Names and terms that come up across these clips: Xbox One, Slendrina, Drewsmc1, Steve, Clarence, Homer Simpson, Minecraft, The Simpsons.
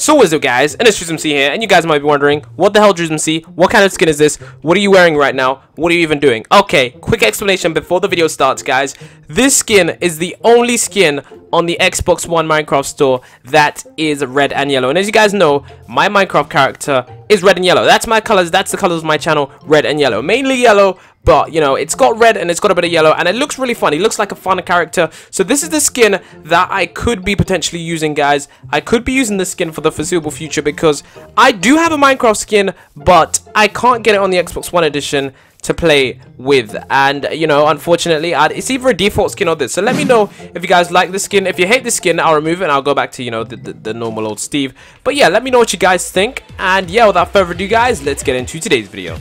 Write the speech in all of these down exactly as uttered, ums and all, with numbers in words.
So what is up, guys, and it's Drewsmc here, and you guys might be wondering, what the hell, Drewsmc? What kind of skin is this? What are you wearing right now? What are you even doing? Okay, quick explanation before the video starts, guys. This skin is the only skin on the Xbox One Minecraft store that is red and yellow. And as you guys know, my Minecraft character is red and yellow. That's my colors, that's the colors of my channel, red and yellow. Mainly yellow, but you know, it's got red and it's got a bit of yellow, and it looks really fun. It looks like a fun character. So this is the skin that I could be potentially using, guys. I could be using this skin for the foreseeable future because I do have a Minecraft skin, but I can't get it on the Xbox One edition to play with, and you know, unfortunately I'd, it's either a default skin or this. So let me know if you guys like this skin. If you hate this skin, I'll remove it and I'll go back to, you know, the, the, the normal old Steve. But yeah, let me know what you guys think, and yeah, without further ado, guys, let's get into today's video.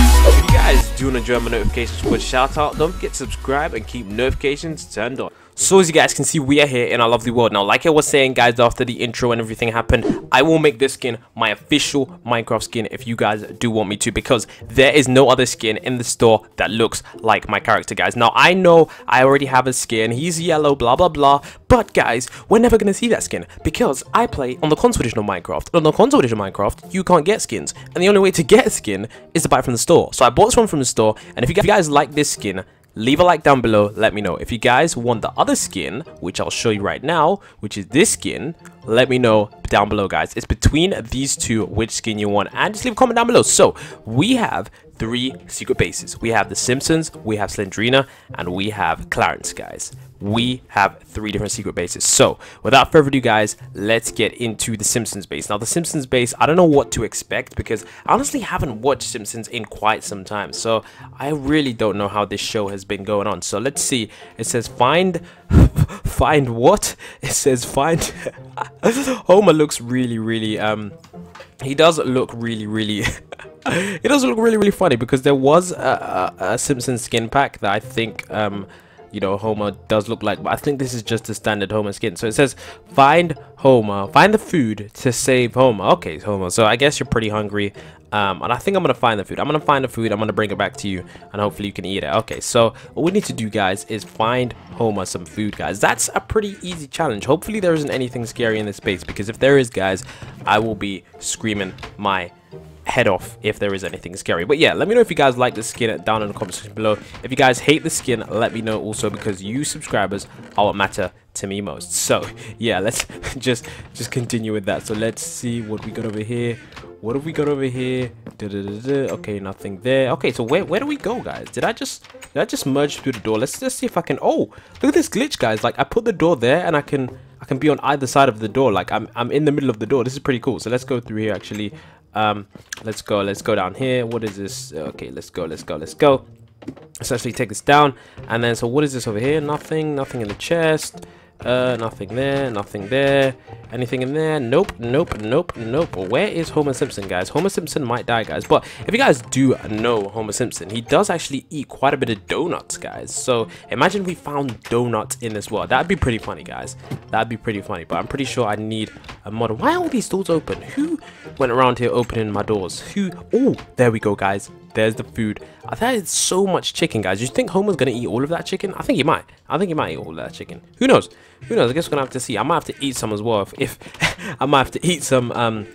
If you guys do enjoy my notifications, please shout out, don't forget to subscribe and keep notifications turned on. So as you guys can see, we are here in our lovely world. Now, like I was saying, guys, after the intro and everything happened, I will make this skin my official Minecraft skin if you guys do want me to, because there is no other skin in the store that looks like my character, guys. Now, I know I already have a skin. He's yellow, blah, blah, blah. But, guys, we're never going to see that skin because I play on the console edition of Minecraft. On the console edition of Minecraft, you can't get skins. And the only way to get a skin is to buy it from the store. So I bought this one from the store. And if you guys like this skin, leave a like down below, let me know. If you guys want the other skin, which I'll show you right now, which is this skin, let me know down below, guys. It's between these two, which skin you want, and just leave a comment down below. So, we have three secret bases. We have The Simpsons, we have Slendrina, and we have Clarence, guys. We have three different secret bases. So, without further ado, guys, let's get into the Simpsons base. Now, the Simpsons base, I don't know what to expect because I honestly haven't watched Simpsons in quite some time. So, I really don't know how this show has been going on. So, let's see. It says find... find what? It says find... Homer looks really, really... um, He does look really, really... He does look really, really funny because there was a, a, a Simpsons skin pack that I think... um. you know, Homer does look like, but I think this is just a standard Homer skin. So it says, find Homer, find the food to save Homer. Okay, Homer, so I guess you're pretty hungry. Um, and I think I'm going to find the food. I'm going to find the food. I'm going to bring it back to you, and hopefully you can eat it. Okay, so what we need to do, guys, is find Homer some food, guys. That's a pretty easy challenge. Hopefully there isn't anything scary in this space, because if there is, guys, I will be screaming my head off if there is anything scary. But yeah, let me know if you guys like the skin down in the comment section below. If you guys hate the skin, let me know also, because you subscribers are what matter to me most. So yeah, let's just just continue with that. So let's see what we got over here. What have we got over here? Da, da, da, da. Okay, nothing there. Okay, so where, where do we go, guys? Did I just did I just merge through the door? Let's just see if I can. Oh, look at this glitch, guys. Like, I put the door there and I can I can be on either side of the door. Like, I'm I'm in the middle of the door. This is pretty cool. So let's go through here actually. Um, let's go, let's go down here. What is this? Okay, let's go, let's go, let's go. Let's actually take this down. And then, so what is this over here? Nothing, nothing in the chest. Uh, nothing there, nothing there. Anything in there? Nope, nope, nope, nope. Where is Homer Simpson, guys? Homer Simpson might die, guys. But if you guys do know Homer Simpson, he does actually eat quite a bit of donuts, guys. So imagine we found donuts in this world. That'd be pretty funny, guys. That'd be pretty funny. But I'm pretty sure I need a model. Why are all these doors open? Who went around here opening my doors? Who? Oh, there we go, guys. There's the food. I thought it's so much chicken, guys. You think Homer's gonna eat all of that chicken? I think he might. I think he might eat all of that chicken. Who knows? Who knows? I guess we're gonna have to see. I might have to eat some as well. If, if I might have to eat some um,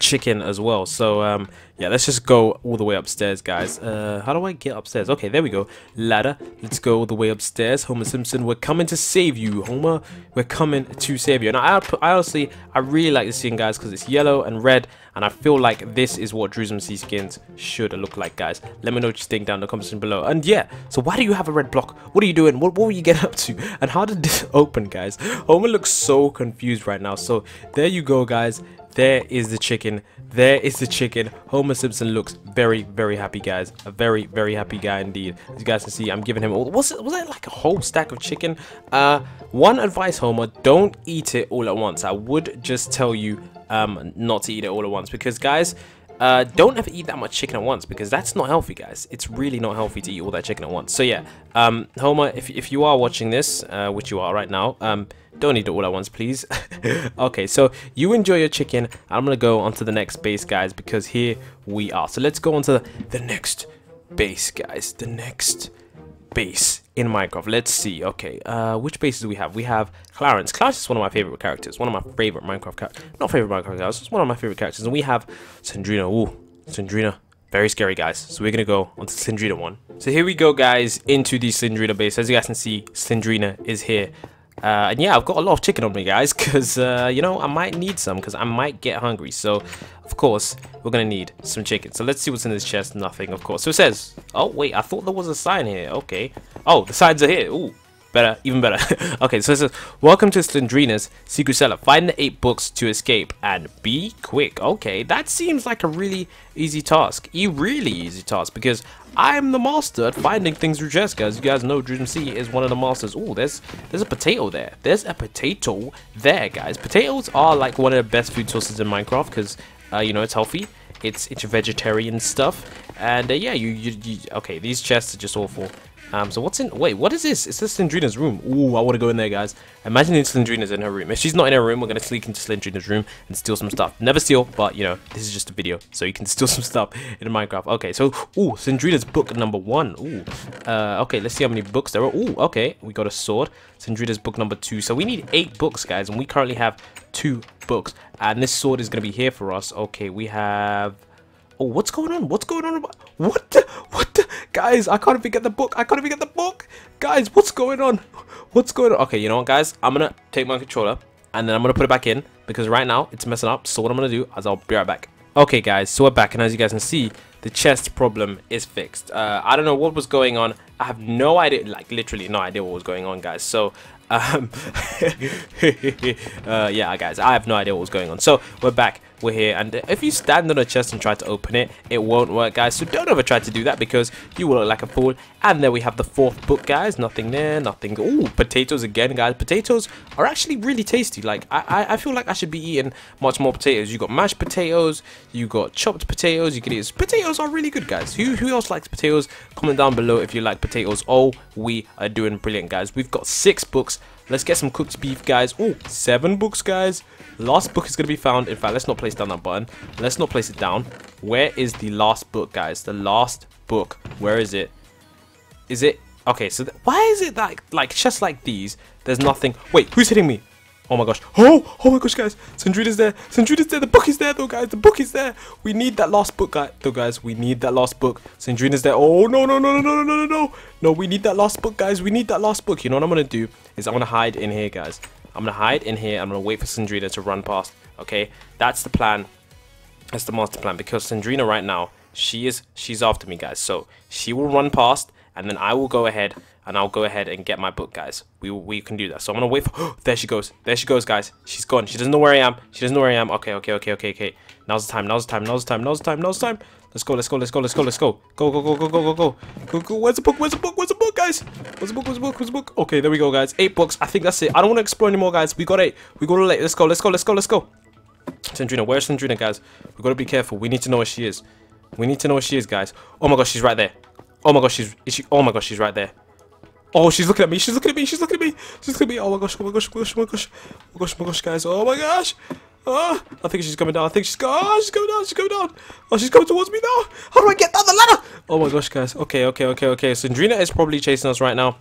chicken as well. So um, yeah, let's just go all the way upstairs, guys. Uh, how do I get upstairs? Okay, there we go. Ladder. Let's go all the way upstairs. Homer Simpson, we're coming to save you, Homer. We're coming to save you. And I, I honestly, I really like this skin, guys, because it's yellow and red. And I feel like this is what Drewsmc skins should look like, guys. Let me know what you think down in the comment section below. And yeah, so why do you have a red block? What are you doing? What, what were you getting up to? And how did this open, guys? Homer looks so confused right now. So there you go, guys. There is the chicken. There is the chicken. Homer Simpson looks very, very happy, guys. A very, very happy guy indeed. As you guys can see, I'm giving him... Was it, was it like a whole stack of chicken? Uh, one advice, Homer. Don't eat it all at once. I would just tell you... Um, not to eat it all at once, because guys, uh, don't ever eat that much chicken at once, because that's not healthy, guys. It's really not healthy to eat all that chicken at once. So yeah, um, Homer, if, if you are watching this, uh, which you are right now, um, don't eat it all at once, please. Okay, so you enjoy your chicken. I'm gonna go on to the next base, guys, because here we are. So let's go on to the, the next base, guys. The next base in Minecraft. Let's see. Okay, uh, which bases do we have? We have Clarence. Clarence is one of my favorite characters. One of my favorite Minecraft characters. Not favorite Minecraft characters. It's one of my favorite characters. And we have Slendrina. Ooh, Slendrina. Very scary, guys. So we're gonna go onto Slendrina one. So here we go, guys, into the Slendrina base. As you guys can see, Slendrina is here. Uh, and yeah, I've got a lot of chicken on me, guys, because, uh, you know, I might need some, because I might get hungry. So, of course, we're gonna need some chicken. So let's see what's in this chest. Nothing, of course. So it says, oh, wait, I thought there was a sign here. Okay. Oh, the signs are here. Ooh. Better, even better. Okay, so it says, welcome to Slendrina's secret cellar. Find the eight books to escape and be quick. Okay, that seems like a really easy task. A really easy task, because I'm the master at finding things through chests, guys. You guys know Drewsmc one is one of the masters. Oh, there's there's a potato there. There's a potato there, guys. Potatoes are like one of the best food sources in Minecraft because, uh, you know, it's healthy. It's, it's vegetarian stuff. And, uh, yeah, you, you, you... Okay, these chests are just awful. Um, so what's in, wait, what is this? Is this Slendrina's room? Ooh, I want to go in there, guys. Imagine if Slendrina's in her room. If she's not in her room, we're going to sneak into Slendrina's room and steal some stuff. Never steal, but, you know, this is just a video, so you can steal some stuff in Minecraft. Okay, so, ooh, Slendrina's book number one. Ooh, uh, okay, let's see how many books there are. Ooh, okay, we got a sword. Slendrina's book number two. So we need eight books, guys, and we currently have two books. And this sword is going to be here for us. Okay, we have... Oh, what's going on? What's going on? What the? What the? Guys, I can't even get the book. I can't even get the book. Guys, what's going on? What's going on? Okay, you know what, guys? I'm going to take my controller and then I'm going to put it back in because right now it's messing up. So what I'm going to do is I'll be right back. Okay, guys, so we're back. And as you guys can see, the chest problem is fixed. Uh, I don't know what was going on. I have no idea. Like, literally no idea what was going on, guys. So... Um, uh, yeah, guys, I have no idea what was going on. So we're back, we're here, and if you stand on a chest and try to open it, it won't work, guys. So don't ever try to do that because you will look like a fool. And there we have the fourth book, guys. Nothing there, nothing. Ooh, potatoes again, guys. Potatoes are actually really tasty. Like I, I, I feel like I should be eating much more potatoes. You got mashed potatoes, you got chopped potatoes. You can eat potatoes are really good, guys. Who, who else likes potatoes? Comment down below if you like potatoes. Oh, we are doing brilliant, guys. We've got six books. Let's get some cooked beef, guys. Oh, seven books, guys. Last book is going to be found. In fact, let's not place down that button. Let's not place it down. Where is the last book, guys? The last book. Where is it? Is it? Okay, so why is it that, like, chests like these, there's nothing? Wait, who's hitting me? Oh, my gosh. Oh, oh, my gosh, guys. Slendrina's there. Slendrina's there. The book is there, though, guys. The book is there. We need that last book, guys. Though, guys. We need that last book. Slendrina's there. Oh, no, no, no, no, no, no, no, no. No, we need that last book, guys. We need that last book. You know what I'm going to do? Is I'm going to hide in here, guys. I'm going to hide in here. I'm going to wait for Slendrina to run past. Okay? That's the plan. That's the master plan. Because Slendrina right now, she is, she's after me, guys. So, she will run past. And then I will go ahead. And I'll go ahead and get my book, guys. We we can do that. So I'm going to wait for... Oh, there she goes. There she goes, guys. She's gone. She doesn't know where I am. She doesn't know where I am. Okay, okay, okay, okay, okay. Now's the time. Now's the time. Now's the time. Now's the time. Now's the time. Let's go, let's go, let's go, let's go, let's go. Go, go, go, go, go, go, go. Go, go. Where's the book? Where's the book? Where's the book, guys? Where's the book? Where's the book? Where's the book? Okay, there we go, guys. Eight books. I think that's it. I don't want to explore anymore, guys. We got eight. We got eight. Let's go, let's go, let's go, let's go. Slendrina. Where's Slendrina, guys? We've got to be careful. We need to know where she is. We need to know where she is, guys. Oh my gosh, she's right there. Oh my gosh, she's... Is she, oh my gosh, she's right there. Oh, she's looking at me. She's looking at me. She's looking at me. She's looking at me. Oh my gosh. Oh my gosh. Oh my gosh. Oh my gosh. Oh my gosh. Oh my gosh, guys. Oh my gosh. Oh, I think she's coming down. I think she's going. Oh, she's coming down. She's coming down. Oh, she's coming towards me now. How do I get down the ladder? Oh my gosh, guys. Okay, okay, okay, okay. Slendrina is probably chasing us right now. So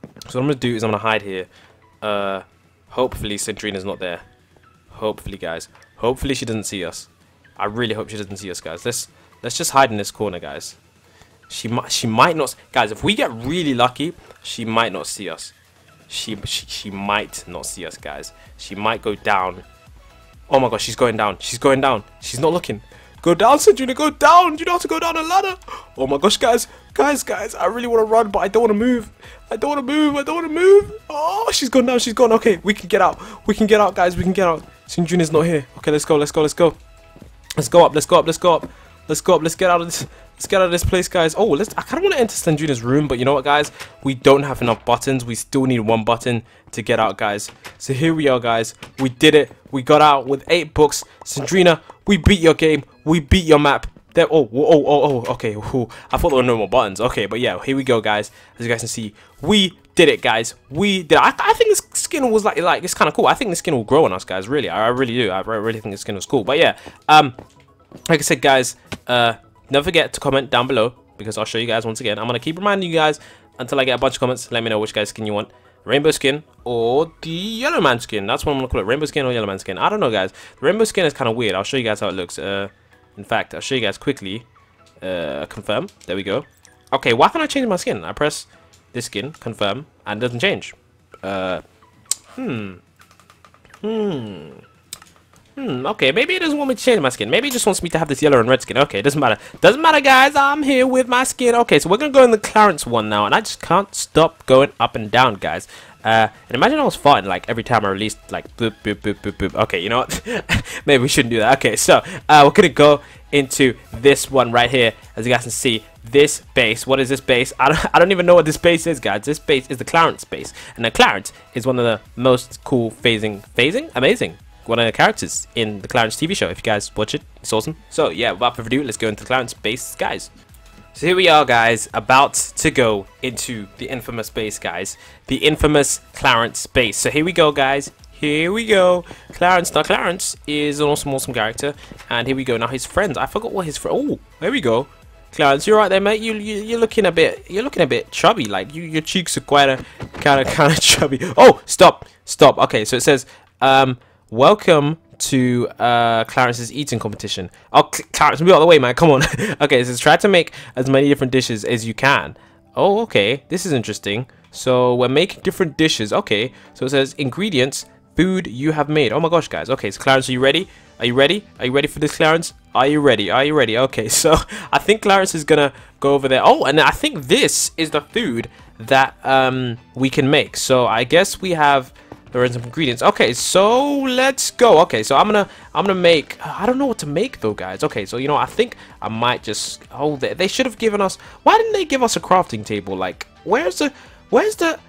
what I'm gonna do is I'm gonna hide here. Uh, hopefully Slendrina's not there. Hopefully, guys. Hopefully she doesn't see us. I really hope she doesn't see us, guys. Let's let's just hide in this corner, guys. She might, she might not, guys. If we get really lucky, she might not see us. She, she, she might not see us, guys. She might go down. Oh my gosh, she's going down. She's going down. She's not looking. Go down, Slendrina. Go down. You know how to go down a ladder. Oh my gosh, guys, guys, guys. I really want to run, but I don't want to move. I don't want to move. I don't want to move. Oh, she's gone down. She's gone. Okay, we can get out. We can get out, guys. We can get out. Slendrina's not here. Okay, let's go. Let's go. Let's go. Let's go up. Let's go up. Let's go up. Let's go up. Let's get out of this. Let's get out of this place, guys. Oh, let's. I kind of want to enter Slendrina's room, but you know what, guys? We don't have enough buttons. We still need one button to get out, guys. So here we are, guys. We did it. We got out with eight books. Slendrina, we beat your game. We beat your map. There. Oh, oh, oh, oh. Okay. Ooh, I thought there were no more buttons. Okay, but yeah, here we go, guys. As you guys can see, we did it, guys. We did. It. I, I think this skin was like, like, it's kind of cool. I think the skin will grow on us, guys. Really, I, I really do. I, I really think the skin was cool. But yeah, um, like I said, guys, uh. Don't forget to comment down below because I'll show you guys once again. I'm going to keep reminding you guys until I get a bunch of comments. Let me know which guy's skin you want, rainbow skin or the yellow man skin. That's what I'm gonna call it, rainbow skin or yellow man skin. I don't know, guys. The rainbow skin is kind of weird. I'll show you guys how it looks. Uh, in fact, I'll show you guys quickly. Uh, confirm. There we go. Okay, why can't I change my skin? I press this skin, confirm, and it doesn't change. Uh, hmm. Hmm. Hmm, okay, maybe it doesn't want me to change my skin. Maybe it just wants me to have this yellow and red skin. Okay, it doesn't matter. Doesn't matter, guys. I'm here with my skin. Okay, so we're going to go in the Clarence one now, and I just can't stop going up and down, guys. Uh, and imagine I was farting, like, every time I released, like, boop, boop, boop, boop, boop. Okay, you know what? Maybe we shouldn't do that. Okay, so uh, we're going to go into this one right here. As you guys can see, this base. What is this base? I don't, I don't even know what this base is, guys. This base is the Clarence base. And the Clarence is one of the most cool phasing, phasing? Amazing. One of the characters in the Clarence T V show. If you guys watch it, it's awesome. So yeah, without further ado, let's go into the Clarence base, guys. So here we are, guys, about to go into the infamous base, guys. The infamous Clarence base. So here we go, guys. Here we go. Clarence. Now Clarence is an awesome, awesome character. And here we go. Now his friends. I forgot what his friend. Oh, there we go. Clarence, you're right there, mate. You, you you're looking a bit you're looking a bit chubby. Like you, your cheeks are quite a kind of kind of chubby. Oh, stop, stop. Okay, so it says um. welcome to uh, Clarence's eating competition. Oh, Clarence, move out of the way, man. Come on. Okay, it says try to make as many different dishes as you can. Oh, okay. This is interesting. So we're making different dishes. Okay. So it says ingredients, food you have made. Oh my gosh, guys. Okay, so Clarence, are you ready? Are you ready? Are you ready for this, Clarence? Are you ready? Are you ready? Okay, so I think Clarence is gonna go over there. Oh, and I think this is the food that um, we can make. So I guess we have... there are some ingredients. Okay, so let's go. Okay, so I'm gonna I'm gonna make, I don't know what to make though, guys. Okay, so you know, I think I might just, oh, they, they should have given us, why didn't they give us a crafting table? Like, where's the where's the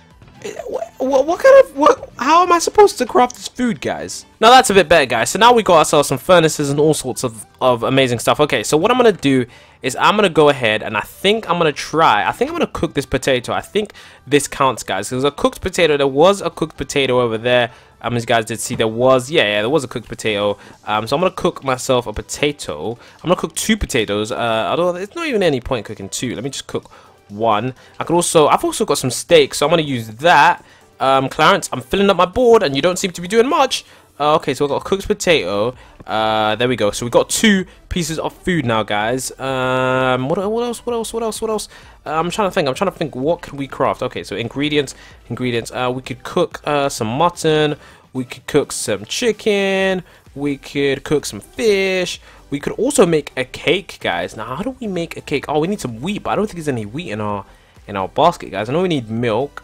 what, what kind of what how am I supposed to craft this food, guys? Now that's a bit better, guys. So now we got ourselves some furnaces and all sorts of of amazing stuff. Okay, so what I'm gonna do is I'm gonna go ahead and I think I'm gonna try I think I'm gonna cook this potato. I think this counts, guys. There's a cooked potato. There was a cooked potato over there. Um, as you guys did see, there was yeah, yeah there was a cooked potato. Um, so I'm gonna cook myself a potato. I'm gonna cook two potatoes. Uh, I don't. It's not even any point cooking two. Let me just cook one. I could also. I've also got some steak, so I'm gonna use that. Um, Clarence, I'm filling up my board, and you don't seem to be doing much. Uh, okay, so I've got a cooked potato. Uh, there we go. So we've got two pieces of food now, guys. Um, what, what else? What else? What else? What else? Uh, I'm trying to think. I'm trying to think. What can we craft? Okay, so ingredients. Ingredients. Uh, we could cook uh, some mutton. We could cook some chicken. We could cook some fish. We could also make a cake, guys. Now, how do we make a cake? Oh, we need some wheat, but I don't think there's any wheat in our in our basket, guys. I know we need milk.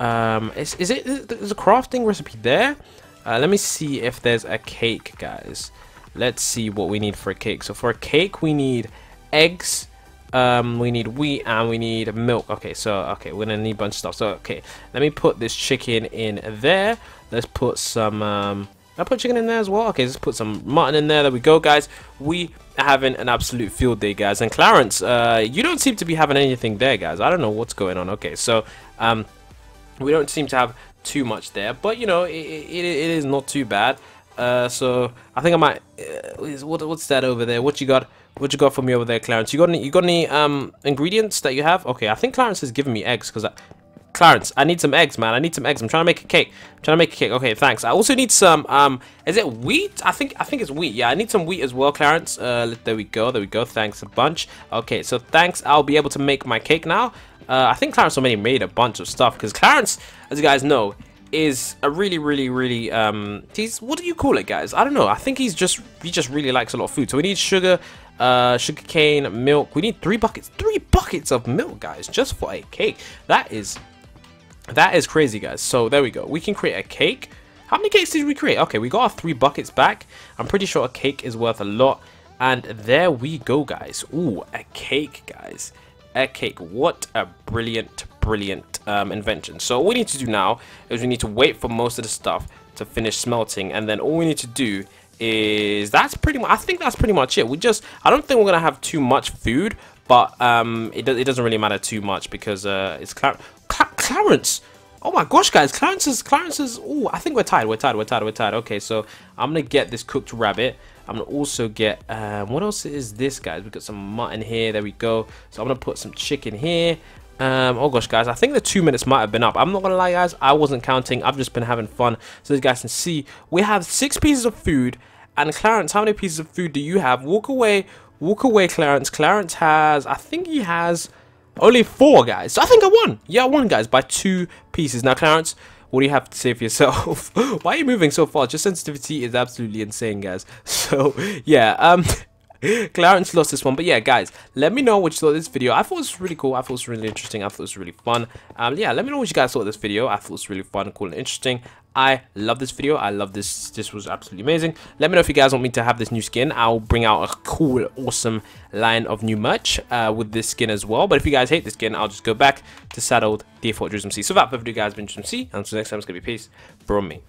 Um, is is it is a crafting recipe there? Uh, let me see if there's a cake, guys. Let's see what we need for a cake. So for a cake, we need eggs, um, we need wheat, and we need milk. Okay, so, okay, we're going to need a bunch of stuff. So, okay, let me put this chicken in there. Let's put some, um, I put chicken in there as well. Okay, let's put some mutton in there. There we go, guys. We are having an absolute field day, guys. And Clarence, uh, you don't seem to be having anything there, guys. I don't know what's going on. Okay, so, um, we don't seem to have... too much there, but you know it, it, it is not too bad. Uh, so I think I might. Uh, what, what's that over there? What you got? What you got for me over there, Clarence? You got any? You got any um, ingredients that you have? Okay, I think Clarence has given me eggs because Clarence, I need some eggs, man. I need some eggs. I'm trying to make a cake. I'm trying to make a cake. Okay, thanks. I also need some. Um, is it wheat? I think I think it's wheat. Yeah, I need some wheat as well, Clarence. Uh, there we go. There we go. Thanks a bunch. Okay, so thanks. I'll be able to make my cake now. Uh, I think Clarence already made a bunch of stuff because Clarence, as you guys know, is a really, really, really, um, he's, what do you call it, guys? I don't know. I think he's just, he just really likes a lot of food. So we need sugar, uh, sugar cane, milk. We need three buckets, three buckets of milk, guys, just for a cake. That is, that is crazy, guys. So there we go. We can create a cake. How many cakes did we create? Okay, we got our three buckets back. I'm pretty sure a cake is worth a lot. And there we go, guys. Ooh, a cake, guys. A cake. What a brilliant, brilliant um, invention. So all we need to do now is we need to wait for most of the stuff to finish smelting, and then all we need to do is that's pretty much. I think that's pretty much it. We just. I don't think we're gonna have too much food, but um, it, do it doesn't really matter too much because uh, it's Clar Cla Clarence. Oh my gosh, guys, Clarence is Clarence is. Oh, I think we're tired. We're tired. We're tired. We're tired. Okay, so I'm gonna get this cooked rabbit. I'm gonna also get um, what else is this, guys? We've got some mutton here. There we go. So I'm gonna put some chicken here. Um, oh gosh, guys, I think the two minutes might have been up. I'm not gonna lie, guys, I wasn't counting. I've just been having fun. So you guys can see, we have six pieces of food. And Clarence, how many pieces of food do you have? Walk away, walk away, Clarence. Clarence has, I think he has only four, guys. So I think I won. Yeah, I won, guys, by two pieces. Now, Clarence, what do you have to say for yourself? Why are you moving so fast? Your sensitivity is absolutely insane, guys. So, yeah, um, Clarence lost this one. But, yeah, guys, let me know what you thought of this video. I thought it was really cool. I thought it was really interesting. I thought it was really fun. Um, yeah, let me know what you guys thought of this video. I thought it was really fun, cool, and interesting. I love this video. I love this. This was absolutely amazing. Let me know if you guys want me to have this new skin. I'll bring out a cool, awesome line of new merch uh, with this skin as well. But if you guys hate this skin, I'll just go back to saddled default Drewsmc one. So without further ado, guys, I've been Drewsmc one. And until next time, it's going to be peace from me.